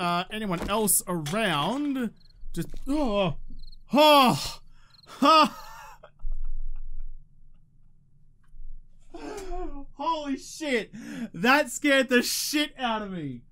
anyone else around. Just holy shit, that scared the shit out of me.